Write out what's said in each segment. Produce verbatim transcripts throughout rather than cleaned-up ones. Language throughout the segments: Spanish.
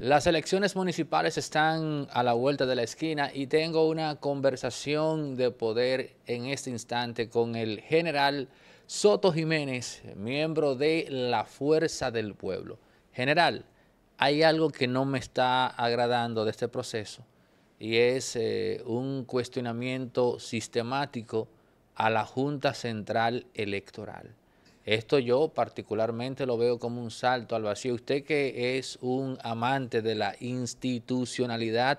Las elecciones municipales están a la vuelta de la esquina y tengo una conversación de poder en este instante con el general Soto Jiménez, miembro de la Fuerza del Pueblo. General, hay algo que no me está agradando de este proceso y es eh, un cuestionamiento sistemático a la Junta Central Electoral. Esto yo particularmente lo veo como un salto al vacío. Usted que es un amante de la institucionalidad,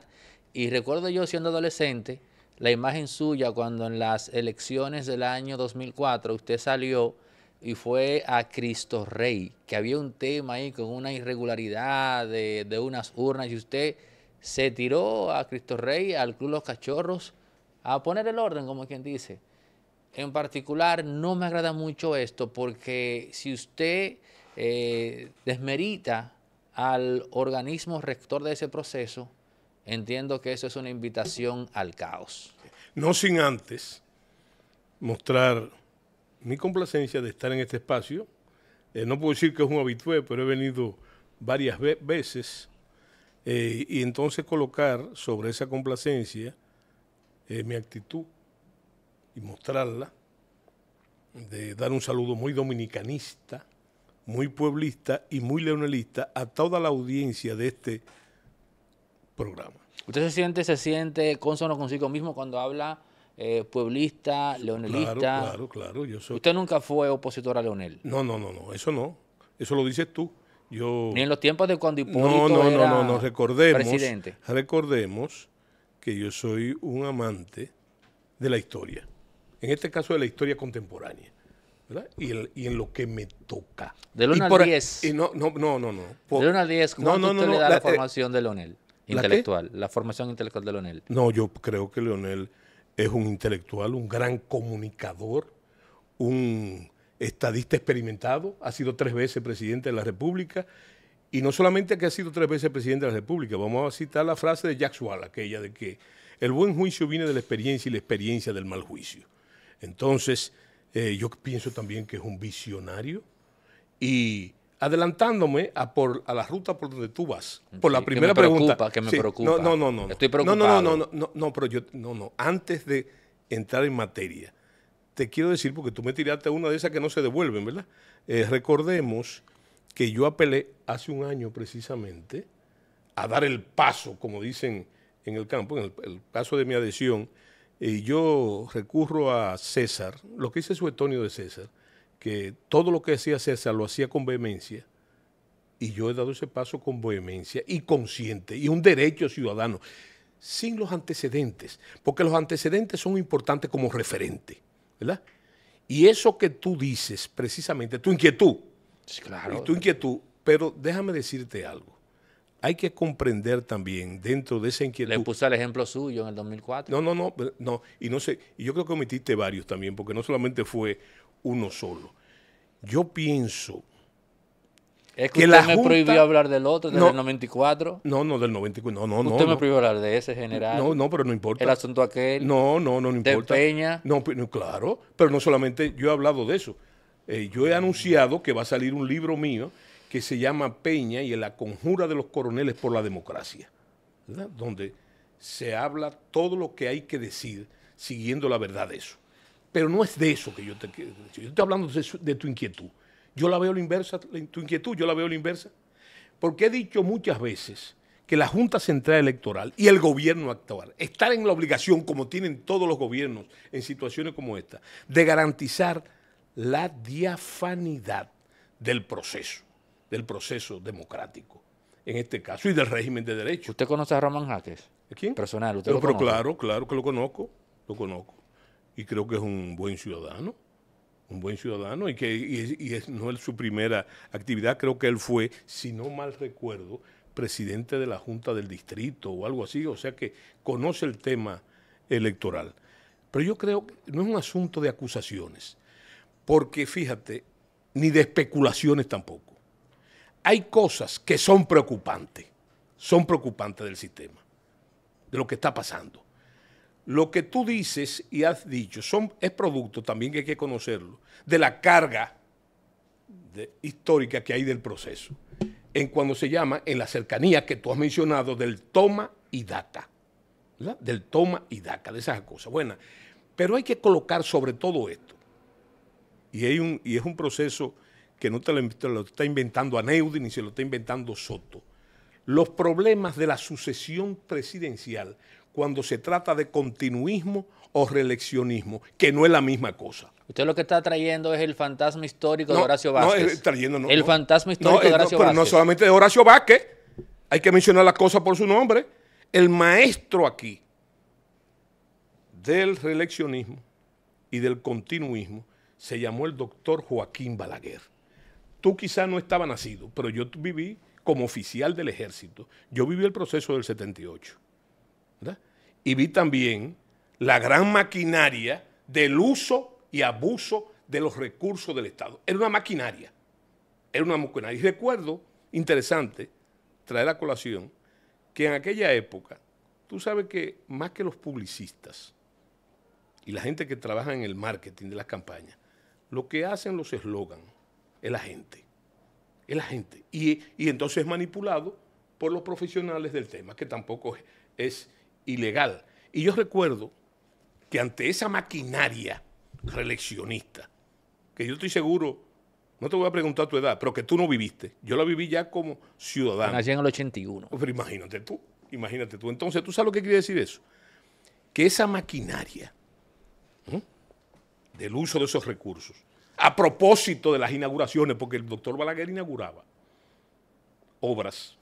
y recuerdo yo siendo adolescente, la imagen suya cuando en las elecciones del año dos mil cuatro usted salió y fue a Cristo Rey, que había un tema ahí con una irregularidad de, de unas urnas, y usted se tiró a Cristo Rey, al Club Los Cachorros, a poner el orden, como quien dice. En particular, no me agrada mucho esto, porque si usted eh, desmerita al organismo rector de ese proceso, entiendo que eso es una invitación al caos. No sin antes mostrar mi complacencia de estar en este espacio. Eh, no puedo decir que es un habitué, pero he venido varias ve veces. Eh, y entonces colocar sobre esa complacencia eh, mi actitud y mostrarla, de dar un saludo muy dominicanista, muy pueblista y muy leonelista a toda la audiencia de este programa. ¿Usted se siente, se siente consono consigo mismo cuando habla eh, pueblista, leonelista? Claro, claro, claro. Yo soy... ¿Usted nunca fue opositor a Leonel? No, no, no, no, eso no. Eso lo dices tú. Yo... Ni en los tiempos de cuando Hipólito no, no, era no, no, no. Recordemos, presidente. Recordemos que yo soy un amante de la historia. En este caso de la historia contemporánea, ¿verdad? Y, el, y en lo que me toca. De uno al diez. No, no, no, no. no por, de uno al diez, ¿cuánto no, no, usted no, le da la, la formación eh, de Leonel? Intelectual. ¿La, la formación intelectual de Leonel? No, yo creo que Leonel es un intelectual, un gran comunicador, un estadista experimentado, ha sido tres veces presidente de la República, y no solamente que ha sido tres veces presidente de la República, vamos a citar la frase de Jack Straw, aquella de que el buen juicio viene de la experiencia y la experiencia del mal juicio. Entonces, eh, yo pienso también que es un visionario y adelantándome a, por, a la ruta por donde tú vas, por sí, la primera que me pregunta. Preocupa, que me sí, preocupa. No, no, no, no. Estoy preocupado. No, no, no, no, no, no, pero yo, no, no. Antes de entrar en materia, te quiero decir, porque tú me tiraste una de esas que no se devuelven, ¿verdad? Eh, recordemos que yo apelé hace un año precisamente a dar el paso, como dicen en el campo, en el, el paso de mi adhesión. Y yo recurro a César, lo que dice Suetonio de César, que todo lo que hacía César lo hacía con vehemencia, y yo he dado ese paso con vehemencia y consciente, y un derecho ciudadano, sin los antecedentes, porque los antecedentes son importantes como referente, ¿verdad? Y eso que tú dices, precisamente, tu inquietud, sí, claro, y tu inquietud, pero déjame decirte algo. Hay que comprender también dentro de esa inquietud. Le puse el ejemplo suyo en el dos mil cuatro. No, no, no, no. Y no sé, y yo creo que omitiste varios también, porque no solamente fue uno solo. Yo pienso es que, que usted la me junta... prohibió hablar del otro, del no, noventa y cuatro. No, no, del noventa y cuatro. No, no, usted no. Usted me prohibió hablar de ese general. No, no, pero no importa. El asunto aquel. No, no, no, no importa. De Peña. No, no, claro, pero no solamente yo he hablado de eso. Eh, yo he anunciado que va a salir un libro mío que se llama Peña y en la conjura de los coroneles por la democracia, ¿verdad? Donde se habla todo lo que hay que decir siguiendo la verdad de eso. Pero no es de eso que yo te quiero decir. Yo estoy hablando de, de tu inquietud. Yo la veo la inversa, tu inquietud, yo la veo la inversa. Porque he dicho muchas veces que la Junta Central Electoral y el gobierno actual están en la obligación, como tienen todos los gobiernos en situaciones como esta, de garantizar la diafanidad del proceso. del proceso democrático, en este caso, y del régimen de derecho. ¿Usted conoce a Ramón Jaquez? ¿A quién? Personal, ¿usted pero, lo pero conoce? Claro, claro que lo conozco, lo conozco. Y creo que es un buen ciudadano, un buen ciudadano, y que y, y es, no es su primera actividad, creo que él fue, si no mal recuerdo, presidente de la Junta del Distrito o algo así, o sea que conoce el tema electoral. Pero yo creo que no es un asunto de acusaciones, porque fíjate, ni de especulaciones tampoco. Hay cosas que son preocupantes, son preocupantes del sistema, de lo que está pasando. Lo que tú dices y has dicho son, es producto, también que hay que conocerlo, de la carga de, histórica que hay del proceso. en cuando se llama, en la cercanía que tú has mencionado, del toma y daca, ¿verdad? Del toma y daca, de esas cosas. Bueno, pero hay que colocar sobre todo esto, y, hay un, y es un proceso que no te lo, te lo está inventando Aneudi ni se lo está inventando Soto, los problemas de la sucesión presidencial cuando se trata de continuismo o reeleccionismo, que no es la misma cosa. Usted lo que está trayendo es el fantasma histórico no, de Horacio Vázquez. No, es, trayendo, no, el no, fantasma histórico no, de Horacio no, pero Vázquez. Pero no solamente de Horacio Vázquez, hay que mencionar las cosas por su nombre. El maestro aquí del reeleccionismo y del continuismo se llamó el doctor Joaquín Balaguer. Tú quizás no estabas nacido, pero yo viví como oficial del ejército. Yo viví el proceso del setenta y ocho, ¿verdad? Y vi también la gran maquinaria del uso y abuso de los recursos del Estado. Era una maquinaria, era una maquinaria. Y recuerdo, interesante, traer a colación, que en aquella época, tú sabes que más que los publicistas y la gente que trabaja en el marketing de las campañas, lo que hacen los eslogans es la gente, es la gente. Y, y entonces es manipulado por los profesionales del tema, que tampoco es, es ilegal. Y yo recuerdo que ante esa maquinaria reeleccionista, que yo estoy seguro, no te voy a preguntar tu edad, pero que tú no viviste. Yo la viví ya como ciudadano. Nací en el ochenta y uno. Pero imagínate tú, imagínate tú. Entonces, ¿tú sabes lo que quiere decir eso? Que esa maquinaria, ¿eh?, del uso de esos recursos, a propósito de las inauguraciones, porque el doctor Balaguer inauguraba obras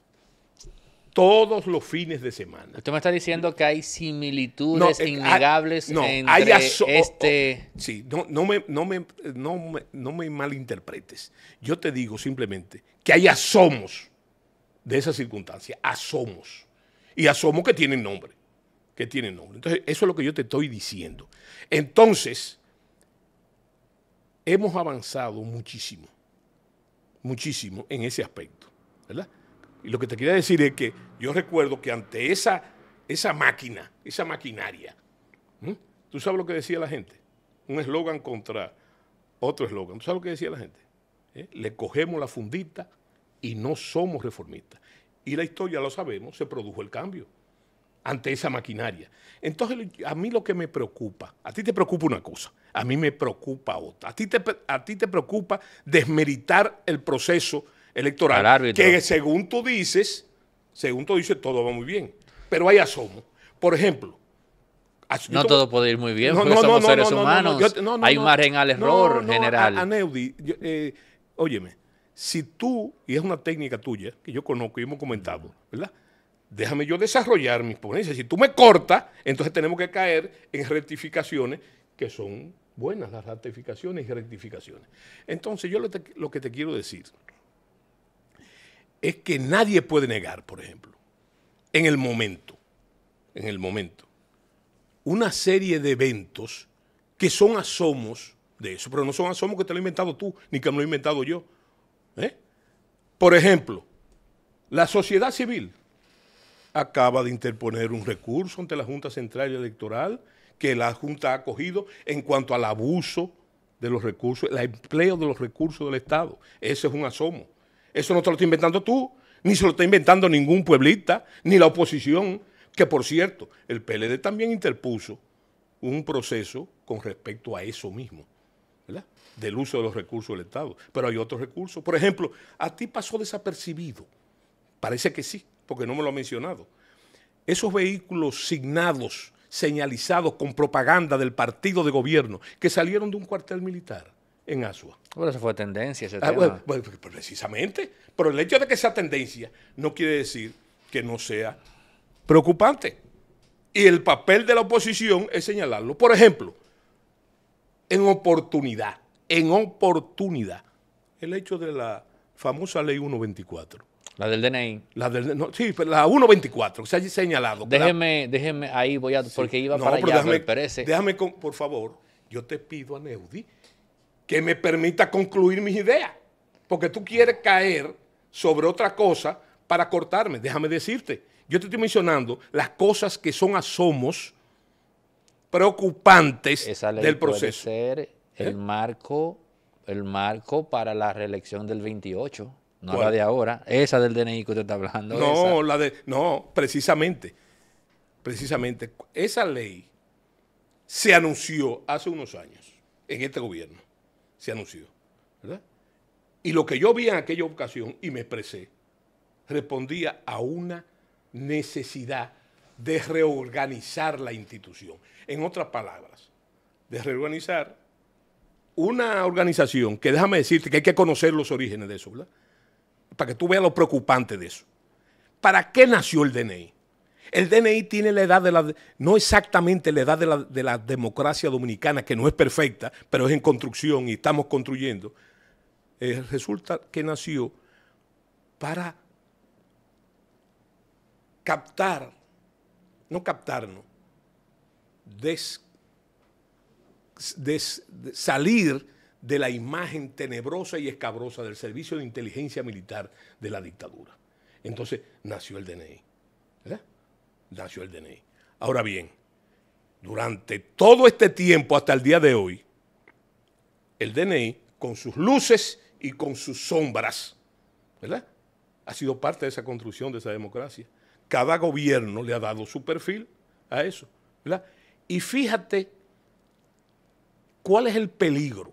todos los fines de semana. Usted me está diciendo que hay similitudes no, innegables hay, no, entre hay este... Sí, no, no, me, no, me, no, me, no me malinterpretes. Yo te digo simplemente que hay asomos de esa circunstancia, asomos. Y asomos que tienen nombre, que tienen nombre. Entonces, eso es lo que yo te estoy diciendo. Entonces, hemos avanzado muchísimo, muchísimo en ese aspecto, ¿verdad? Y lo que te quería decir es que yo recuerdo que ante esa, esa máquina, esa maquinaria, ¿m?, ¿tú sabes lo que decía la gente? Un eslogan contra otro eslogan. ¿Tú sabes lo que decía la gente? ¿Eh? Le cogemos la fundita y no somos reformistas. Y la historia, lo sabemos, se produjo el cambio ante esa maquinaria. Entonces, a mí lo que me preocupa, a ti te preocupa una cosa, a mí me preocupa otra. A ti te, a ti te preocupa desmeritar el proceso electoral, que según tú dices, según tú dices, todo va muy bien, pero hay asomos. Por ejemplo, no tomo, todo puede ir muy bien, no, porque no, somos no, seres no, humanos, no, no, yo, no, no, hay un marginal error no, no, general. A, a Neudi, yo, eh, óyeme, si tú, y es una técnica tuya, que yo conozco y hemos comentado, ¿verdad?, déjame yo desarrollar mis ponencias. Si tú me cortas, entonces tenemos que caer en rectificaciones, que son buenas las rectificaciones y rectificaciones. Entonces, yo lo, te, lo que te quiero decir es que nadie puede negar, por ejemplo, en el momento, en el momento, una serie de eventos que son asomos de eso, pero no son asomos que te lo he inventado tú, ni que me lo he inventado yo, ¿eh? Por ejemplo, la sociedad civil acaba de interponer un recurso ante la Junta Central Electoral que la Junta ha acogido en cuanto al abuso de los recursos, el empleo de los recursos del Estado. Ese es un asomo. Eso no te lo está inventando tú, ni se lo está inventando ningún pueblista, ni la oposición, que por cierto, el P L D también interpuso un proceso con respecto a eso mismo, ¿verdad?, del uso de los recursos del Estado. Pero hay otros recursos. Por ejemplo, a ti pasó desapercibido. Parece que sí, porque no me lo ha mencionado. Esos vehículos signados, señalizados con propaganda del partido de gobierno, que salieron de un cuartel militar en Azua. Bueno, esa fue tendencia, ese ah, tema. Bueno, bueno, precisamente, pero el hecho de que sea tendencia no quiere decir que no sea preocupante. Y el papel de la oposición es señalarlo. Por ejemplo, en oportunidad, en oportunidad, el hecho de la famosa ley ciento veinticuatro. La del D N I. La del, no, sí, la ciento veinticuatro, que se haya señalado. Déjeme, la, déjeme, ahí voy a, sí, porque iba no, para allá, déjame, me parece. Déjame, con, por favor, yo te pido a Neudi que me permita concluir mis ideas, porque tú quieres caer sobre otra cosa para cortarme. Déjame decirte, yo te estoy mencionando las cosas que son asomos preocupantes esa ley del proceso. Puede ser el, ¿eh?, marco, el marco para la reelección del veintiocho. No ¿Cuál? La de ahora, esa del D N I que usted está hablando. No, esa. la de. No, precisamente. Precisamente. Esa ley se anunció hace unos años en este gobierno. Se anunció, ¿verdad? Y lo que yo vi en aquella ocasión y me expresé, respondía a una necesidad de reorganizar la institución. En otras palabras, de reorganizar una organización que, déjame decirte que hay que conocer los orígenes de eso, ¿verdad? Para que tú veas lo preocupante de eso. ¿Para qué nació el D N I? El D N I tiene la edad de la... No exactamente la edad de la, de la democracia dominicana, que no es perfecta, pero es en construcción y estamos construyendo. Eh, resulta que nació para captar, no captarnos, des, des, salir de la imagen tenebrosa y escabrosa del servicio de inteligencia militar de la dictadura. Entonces nació el D N I, ¿verdad? Nació el D N I. Ahora bien, durante todo este tiempo hasta el día de hoy, el D N I, con sus luces y con sus sombras, ¿verdad?, ha sido parte de esa construcción, de esa democracia. Cada gobierno le ha dado su perfil a eso, ¿verdad? Y fíjate cuál es el peligro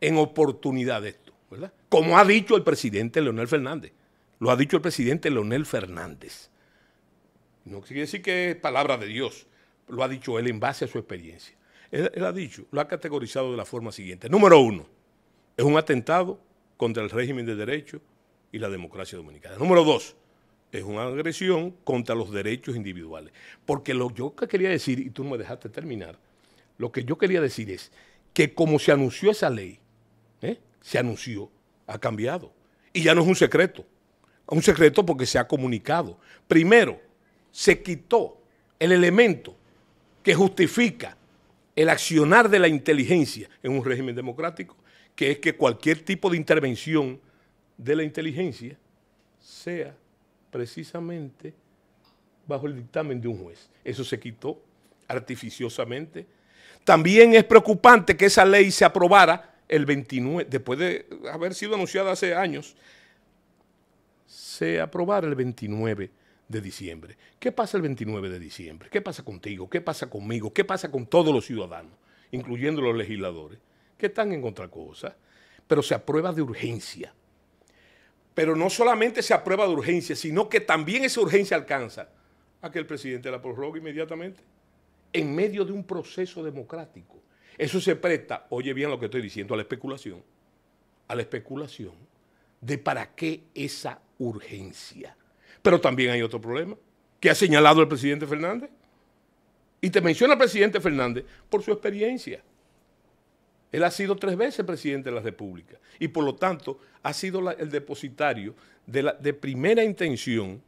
en oportunidad de esto, ¿verdad? Como ha dicho el presidente Leonel Fernández. Lo ha dicho el presidente Leonel Fernández. No quiere decir que es palabra de Dios, lo ha dicho él en base a su experiencia. Él, él ha dicho, lo ha categorizado de la forma siguiente. Número uno, es un atentado contra el régimen de derecho y la democracia dominicana. Número dos, es una agresión contra los derechos individuales. Porque lo yo que quería decir, y tú no me dejaste terminar, lo que yo quería decir es que como se anunció esa ley, ¿eh? se anunció, ha cambiado. Y ya no es un secreto. Un secreto porque se ha comunicado. Primero, se quitó el elemento que justifica el accionar de la inteligencia en un régimen democrático, que es que cualquier tipo de intervención de la inteligencia sea precisamente bajo el dictamen de un juez. Eso se quitó artificiosamente. También es preocupante que esa ley se aprobara el veintinueve, después de haber sido anunciada hace años, se aprobara el veintinueve de diciembre. ¿Qué pasa el veintinueve de diciembre? ¿Qué pasa contigo? ¿Qué pasa conmigo? ¿Qué pasa con todos los ciudadanos, incluyendo los legisladores, que están en otra cosa? Pero se aprueba de urgencia. Pero no solamente se aprueba de urgencia, sino que también esa urgencia alcanza a que el presidente la prorrogue inmediatamente en medio de un proceso democrático. Eso se presta, oye bien lo que estoy diciendo, a la especulación, a la especulación de para qué esa urgencia. Pero también hay otro problema que ha señalado el presidente Fernández. Y te menciona el presidente Fernández por su experiencia. Él ha sido tres veces presidente de la República y por lo tanto ha sido la, el depositario de, la, de primera intención,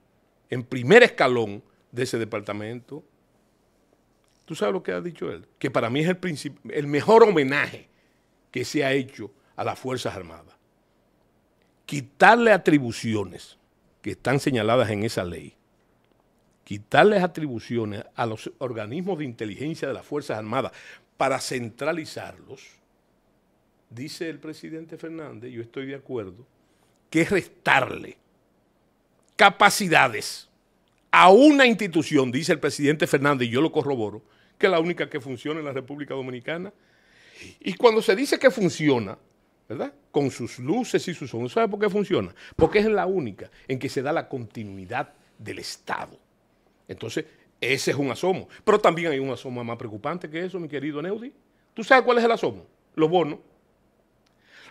en primer escalón de ese departamento. ¿Tú sabes lo que ha dicho él? Que para mí es el, el mejor homenaje que se ha hecho a las Fuerzas Armadas. Quitarle atribuciones que están señaladas en esa ley, quitarles atribuciones a los organismos de inteligencia de las Fuerzas Armadas para centralizarlos, dice el presidente Fernández, yo estoy de acuerdo, que es restarle capacidades a una institución, dice el presidente Fernández, y yo lo corroboro, que es la única que funciona en la República Dominicana. Y cuando se dice que funciona, ¿verdad?, con sus luces y sus sombras. ¿Sabe por qué funciona? Porque es la única en que se da la continuidad del Estado. Entonces, ese es un asomo. Pero también hay un asomo más preocupante que eso, mi querido Neudi. ¿Tú sabes cuál es el asomo? Los bonos.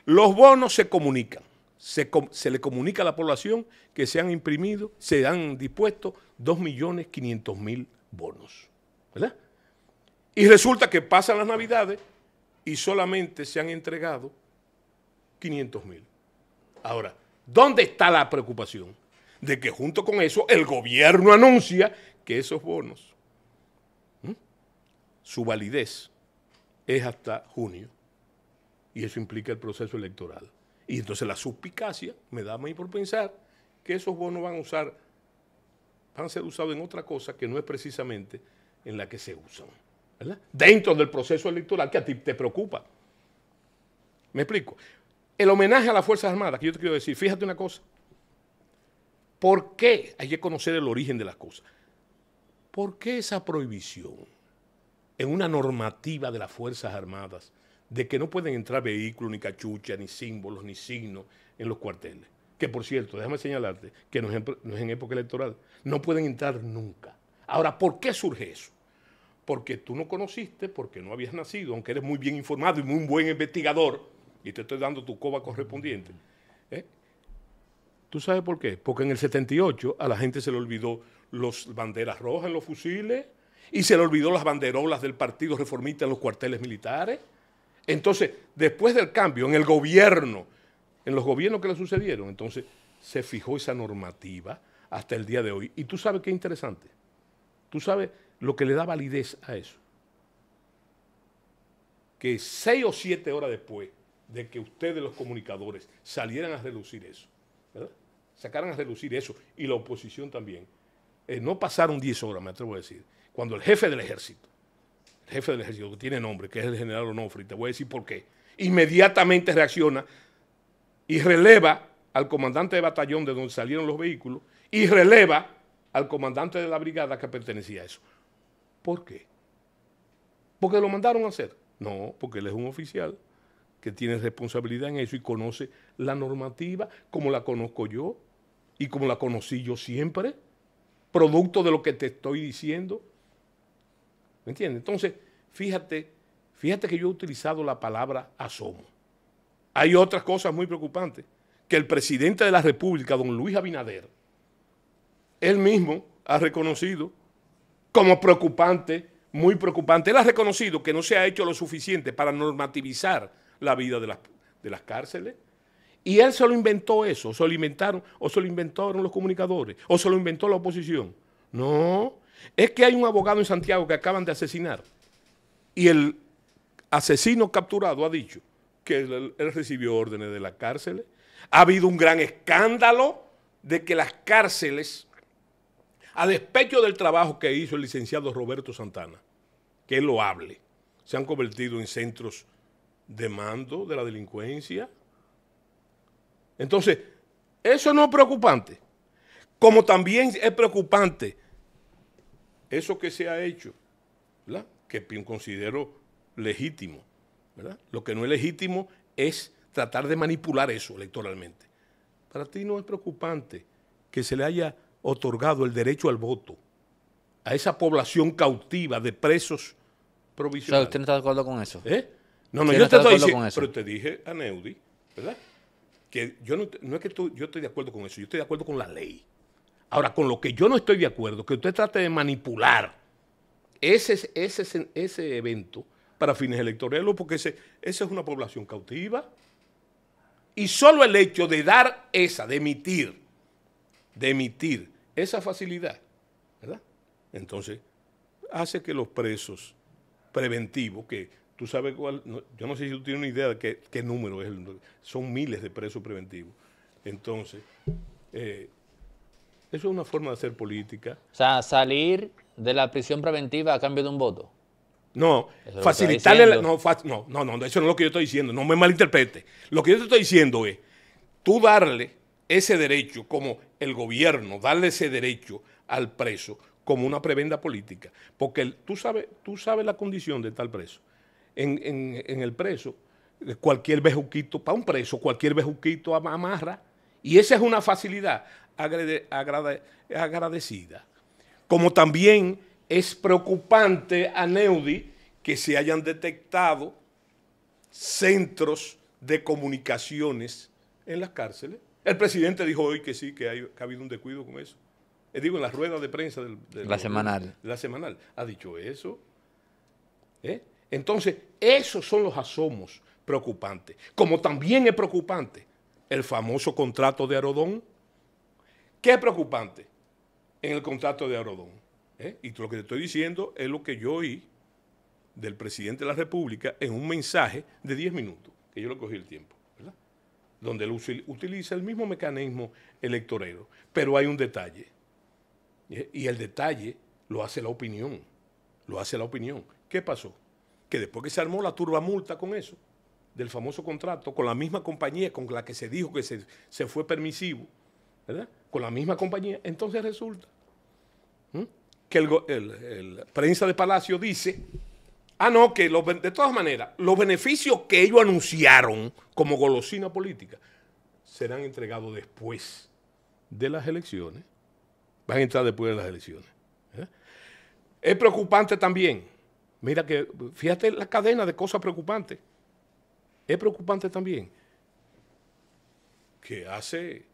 Los bonos se comunican. Se, com se le comunica a la población que se han imprimido, se han dispuesto dos millones quinientos mil bonos, ¿verdad? Y resulta que pasan las Navidades y solamente se han entregado quinientos mil. Ahora, ¿dónde está la preocupación? De que junto con eso el gobierno anuncia que esos bonos, ¿m?, su validez es hasta junio y eso implica el proceso electoral. Y entonces la suspicacia me da a mí por pensar que esos bonos van a usar, van a ser usados en otra cosa que no es precisamente en la que se usan, ¿verdad?, dentro del proceso electoral que a ti te preocupa. ¿Me explico? el homenaje a las Fuerzas Armadas, que yo te quiero decir, fíjate una cosa. ¿Por qué? Hay que conocer el origen de las cosas. ¿Por qué esa prohibición en una normativa de las Fuerzas Armadas de que no pueden entrar vehículos, ni cachuchas, ni símbolos, ni signos en los cuarteles? Que, por cierto, déjame señalarte que no es en, no es en época electoral. No pueden entrar nunca. Ahora, ¿por qué surge eso? Porque tú no conociste, porque no habías nacido, aunque eres muy bien informado y muy buen investigador, y te estoy dando tu coba correspondiente. ¿Eh? ¿Tú sabes por qué? Porque en el setenta y ocho a la gente se le olvidó las banderas rojas en los fusiles y se le olvidó las banderolas del Partido Reformista en los cuarteles militares. Entonces, después del cambio, en el gobierno, en los gobiernos que le sucedieron, entonces se fijó esa normativa hasta el día de hoy. Y tú sabes qué interesante. Tú sabes lo que le da validez a eso. Que seis o siete horas después de que ustedes los comunicadores salieran a relucir eso, ¿verdad? Sacaran a relucir eso, y la oposición también, eh, no pasaron diez horas, me atrevo a decir, cuando el jefe del ejército, el jefe del ejército que tiene nombre, que es el general Onofre, y te voy a decir por qué, inmediatamente reacciona y releva al comandante de batallón de donde salieron los vehículos y releva al comandante de la brigada que pertenecía a eso. ¿Por qué? ¿Porque lo mandaron a hacer? No, porque él es un oficial que tiene responsabilidad en eso y conoce la normativa como la conozco yo y como la conocí yo siempre, producto de lo que te estoy diciendo. ¿Me entiendes? Entonces, fíjate, fíjate que yo he utilizado la palabra asomo. Hay otras cosas muy preocupantes, que el presidente de la República, don Luis Abinader, él mismo ha reconocido como preocupante, muy preocupante. Él ha reconocido que no se ha hecho lo suficiente para normativizar la vida de las, de las cárceles, y él se lo inventó eso, se lo inventaron, o se lo inventaron los comunicadores, o se lo inventó la oposición. No, es que hay un abogado en Santiago que acaban de asesinar, y el asesino capturado ha dicho que él, él recibió órdenes de las cárceles. Ha habido un gran escándalo de que las cárceles, a despecho del trabajo que hizo el licenciado Roberto Santana, que él lo hable, se han convertido en centros de mando de la delincuencia. Entonces, eso no es preocupante, como también es preocupante eso que se ha hecho, ¿verdad? Que considero legítimo, ¿verdad? Lo que no es legítimo es tratar de manipular eso electoralmente. Para ti no es preocupante que se le haya otorgado el derecho al voto a esa población cautiva de presos provisionales. O sea, ¿usted no está de acuerdo con eso? ¿Eh? No, no, yo no te estoy diciendo, pero te dije a Neudi, ¿verdad? Que yo no, no es que tú, yo estoy de acuerdo con eso, yo estoy de acuerdo con la ley. Ahora, con lo que yo no estoy de acuerdo, que usted trate de manipular ese, ese, ese evento para fines electorales, porque ese, esa es una población cautiva. Y solo el hecho de dar esa, de emitir, de emitir esa facilidad, ¿verdad? Entonces, hace que los presos preventivos que... Tú sabes cuál, no, yo no sé si tú tienes una idea de qué, qué número es, son miles de presos preventivos. Entonces, eh, eso es una forma de hacer política. O sea, salir de la prisión preventiva a cambio de un voto. No, eso facilitarle, la, no, fa, no, no, no, eso no es lo que yo estoy diciendo, no me malinterprete. Lo que yo te estoy diciendo es, tú darle ese derecho, como el gobierno, darle ese derecho al preso como una prebenda política. Porque el, tú sabes, tú sabes la condición de tal preso. En, en, en el preso, cualquier bejuquito, para un preso, cualquier bejuquito amarra, y esa es una facilidad agrade, agrade, agradecida. Como también es preocupante a Neudi que se hayan detectado centros de comunicaciones en las cárceles. El presidente dijo hoy que sí, que, hay, que ha habido un descuido con eso. Eh, digo, en las ruedas de prensa del, del, la semanal. La semanal. Ha dicho eso. ¿Eh? Entonces, esos son los asomos preocupantes. Como también es preocupante el famoso contrato de Arodón. ¿Qué es preocupante en el contrato de Arodón? ¿Eh? Y lo que te estoy diciendo es lo que yo oí del presidente de la República en un mensaje de diez minutos, que yo le cogí el tiempo, ¿verdad? Donde él utiliza el mismo mecanismo electorero. Pero hay un detalle. ¿Eh? Y el detalle lo hace la opinión. Lo hace la opinión. ¿Qué pasó? Que después que se armó la turbamulta con eso, del famoso contrato con la misma compañía con la que se dijo que se, se fue permisivo, ¿verdad? Con la misma compañía. Entonces resulta ¿eh? que el, el, el prensa de Palacio dice, ah, no, que los, de todas maneras, los beneficios que ellos anunciaron como golosina política serán entregados después de las elecciones, van a entrar después de las elecciones. ¿Eh? Es preocupante también, mira que, fíjate la cadena de cosas preocupantes, es preocupante también que hace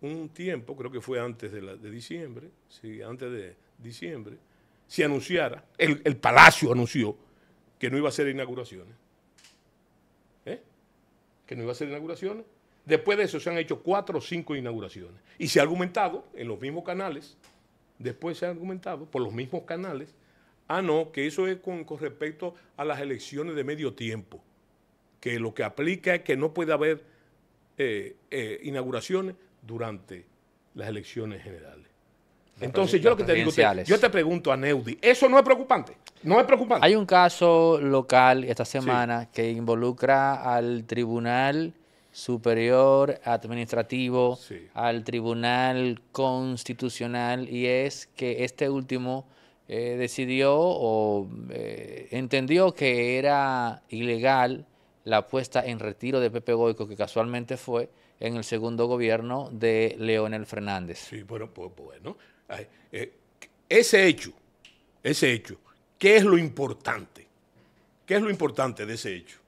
un tiempo, creo que fue antes de, la, de diciembre, sí, antes de diciembre, se anunciara, el, el Palacio anunció que no iba a hacer inauguraciones, ¿eh? que no iba a hacer inauguraciones. Después de eso se han hecho cuatro o cinco inauguraciones. Y se ha argumentado en los mismos canales, después se ha argumentado por los mismos canales, ah, no, que eso es con, con respecto a las elecciones de medio tiempo, que lo que aplica es que no puede haber eh, eh, inauguraciones durante las elecciones generales. Entonces, yo lo que te digo, te, yo te pregunto a Neudi, ¿eso no es preocupante? No es preocupante. Hay un caso local esta semana sí. que involucra al Tribunal Superior Administrativo, sí. al Tribunal Constitucional, y es que este último eh, decidió o eh, entendió que era ilegal la puesta en retiro de Pepe Goico, que casualmente fue en el segundo gobierno de Leonel Fernández. Sí, bueno, pues bueno. Ay, eh, ese hecho, ese hecho, ¿qué es lo importante? ¿Qué es lo importante de ese hecho?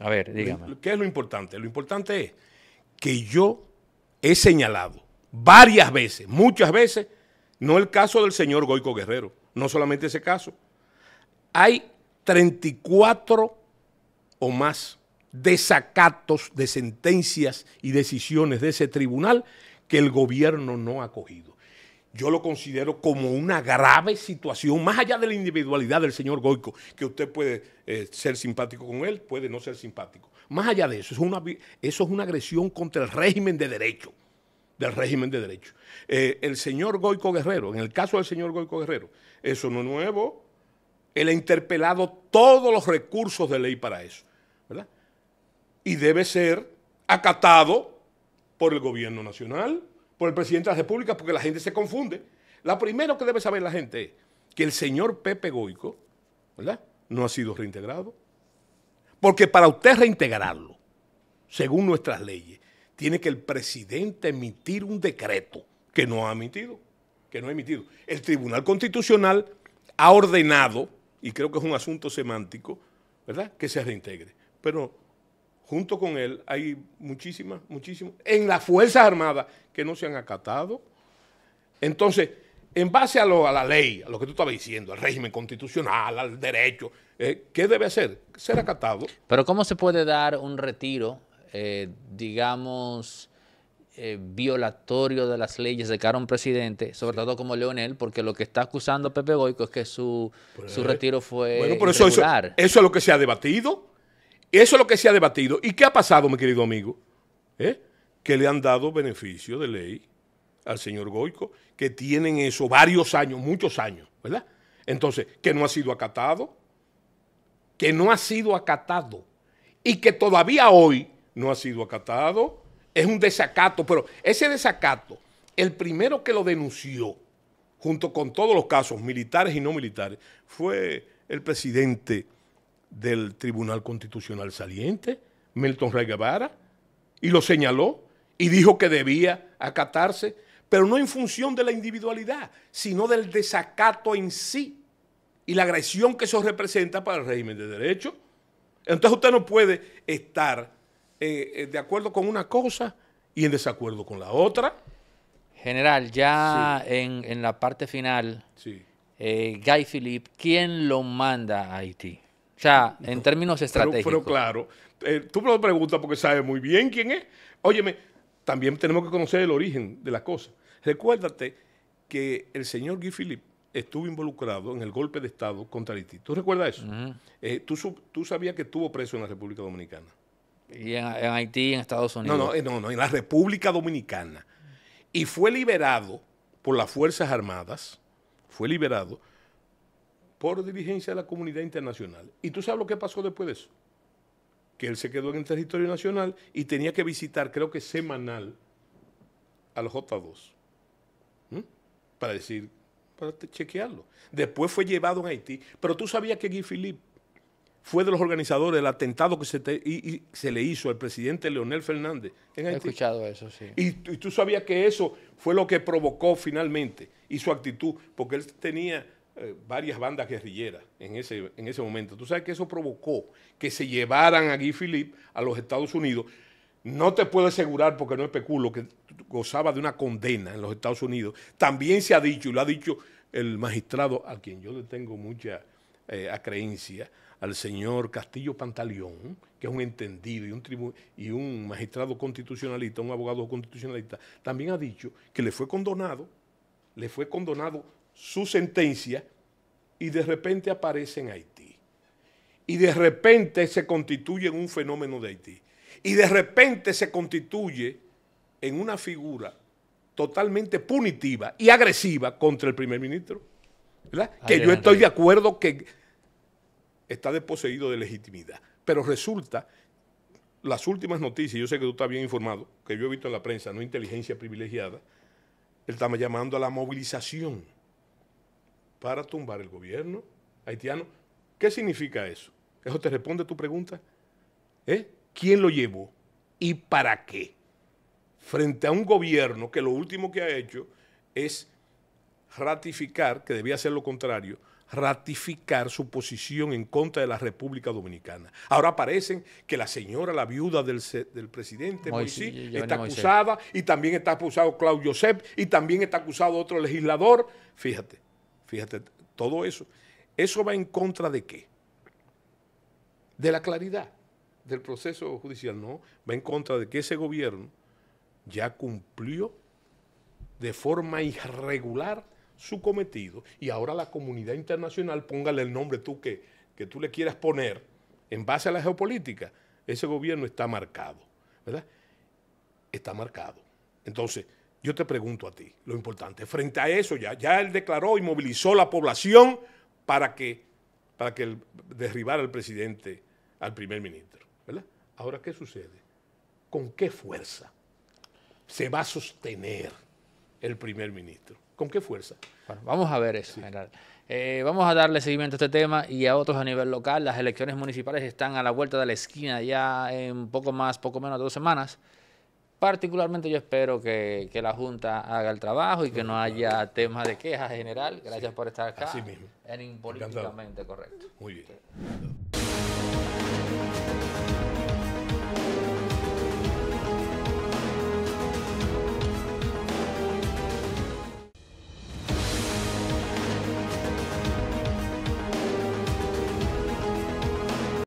A ver, dígame. ¿Qué es lo importante? Lo importante es que yo he señalado varias veces, muchas veces, no el caso del señor Goico Guerrero, no solamente ese caso. Hay treinta y cuatro o más desacatos de sentencias y decisiones de ese tribunal que el gobierno no ha cogido. Yo lo considero como una grave situación, más allá de la individualidad del señor Goico, que usted puede eh, ser simpático con él, puede no ser simpático. Más allá de eso, es una, eso es una agresión contra el régimen de derecho, del régimen de derecho. Eh, el señor Goico Guerrero, en el caso del señor Goico Guerrero, eso no es nuevo, él ha interpelado todos los recursos de ley para eso, ¿verdad? Y debe ser acatado por el gobierno nacional, por el presidente de la República, porque la gente se confunde. Lo primero que debe saber la gente es que el señor Pepe Goico, ¿verdad?, no ha sido reintegrado. Porque para usted reintegrarlo, según nuestras leyes, tiene que el presidente emitir un decreto que no ha emitido, que no ha emitido. El Tribunal Constitucional ha ordenado, y creo que es un asunto semántico, ¿verdad?, que se reintegre. Pero junto con él hay muchísimas, muchísimas, en las Fuerzas Armadas que no se han acatado. Entonces, en base a, lo, a la ley, a lo que tú estabas diciendo, al régimen constitucional, al derecho, eh, ¿qué debe hacer? Ser acatado. Pero ¿cómo se puede dar un retiro, eh, digamos, eh, violatorio de las leyes de cara a un presidente, sobre todo como Leonel, porque lo que está acusando Pepe Goico es que su, su retiro fue bueno, pero eso, eso, eso es lo que se ha debatido. Eso es lo que se ha debatido. ¿Y qué ha pasado, mi querido amigo? ¿Eh? Que le han dado beneficio de ley al señor Goico, que tienen eso varios años, muchos años, ¿verdad? Entonces, que no ha sido acatado, que no ha sido acatado y que todavía hoy no ha sido acatado. Es un desacato, pero ese desacato, el primero que lo denunció, junto con todos los casos militares y no militares, fue el presidente del Tribunal Constitucional saliente, Milton Rey Guevara, y lo señaló y dijo que debía acatarse, pero no en función de la individualidad, sino del desacato en sí y la agresión que eso representa para el régimen de derecho. Entonces usted no puede estar eh, de acuerdo con una cosa y en desacuerdo con la otra. General, ya sí. en, en la parte final, sí. eh, Guy Philippe, ¿quién lo manda a Haití? O sea, en términos estratégicos. Pero, pero claro, eh, tú me lo preguntas porque sabes muy bien quién es. Óyeme, también tenemos que conocer el origen de las cosas. Recuérdate que el señor Guy Philippe estuvo involucrado en el golpe de Estado contra Haití. ¿Tú recuerdas eso? Uh-huh. eh, tú, tú sabías que estuvo preso en la República Dominicana. Y en, en Haití, en Estados Unidos. No, no, no, no, en la República Dominicana. Y fue liberado por las Fuerzas Armadas, fue liberado por diligencia de la comunidad internacional. ¿Y tú sabes lo que pasó después de eso? que él se quedó en el territorio nacional y tenía que visitar, creo que semanal, al J dos, ¿m? para decir, para chequearlo. Después fue llevado a Haití, pero tú sabías que Guy Philippe fue de los organizadores del atentado que se, te, y, y se le hizo al presidente Leonel Fernández en Haití. He escuchado eso, sí. Y, y tú sabías que eso fue lo que provocó finalmente y su actitud, porque él tenía eh, varias bandas guerrilleras en ese, en ese momento. Tú sabes que eso provocó que se llevaran a Guy Philippe a los Estados Unidos. No te puedo asegurar, porque no especulo, que gozaba de una condena en los Estados Unidos. También se ha dicho, y lo ha dicho el magistrado, a quien yo le tengo mucha eh, acreencia, al señor Castillo Pantaleón, que es un entendido y un, tribu y un magistrado constitucionalista, un abogado constitucionalista, también ha dicho que le fue condonado, le fue condonado su sentencia y de repente aparece en Haití. Y de repente se constituye en un fenómeno de Haití. Y de repente se constituye en una figura totalmente punitiva y agresiva contra el primer ministro, ¿verdad? Ay, que yo estoy de acuerdo que está desposeído de legitimidad. Pero resulta, las últimas noticias, yo sé que tú estás bien informado, que yo he visto en la prensa, no inteligencia privilegiada, él está llamando a la movilización para tumbar el gobierno haitiano. ¿Qué significa eso? ¿Eso te responde tu pregunta? ¿Eh? ¿Quién lo llevó y para qué? Frente a un gobierno que lo último que ha hecho es ratificar, que debía hacer lo contrario, ratificar su posición en contra de la República Dominicana. Ahora aparecen que la señora, la viuda del, del presidente Moisés, Moisés está acusada, Moisés. Y también está acusado Claudio Josep, y también está acusado otro legislador. Fíjate, fíjate, todo eso. ¿Eso va en contra de qué? De la claridad del proceso judicial, no, va en contra de que ese gobierno ya cumplió de forma irregular su cometido y ahora la comunidad internacional, póngale el nombre tú que, que tú le quieras poner, en base a la geopolítica, ese gobierno está marcado, ¿verdad? Está marcado. Entonces, yo te pregunto a ti, lo importante, frente a eso ya, ya él declaró y movilizó la población para que, para que derribara al presidente, al primer ministro, ¿verdad? Ahora, ¿qué sucede? ¿Con qué fuerza se va a sostener el primer ministro? ¿Con qué fuerza? Bueno, vamos a ver eso, sí. General. Eh, vamos a darle seguimiento a este tema y a otros a nivel local. Las elecciones municipales están a la vuelta de la esquina ya en poco más, poco menos de dos semanas. Particularmente yo espero que, que la Junta haga el trabajo y que no haya temas de quejas, general. Gracias sí. por estar acá. Así mismo. En Impolíticamente Correcto. Muy bien. Sí.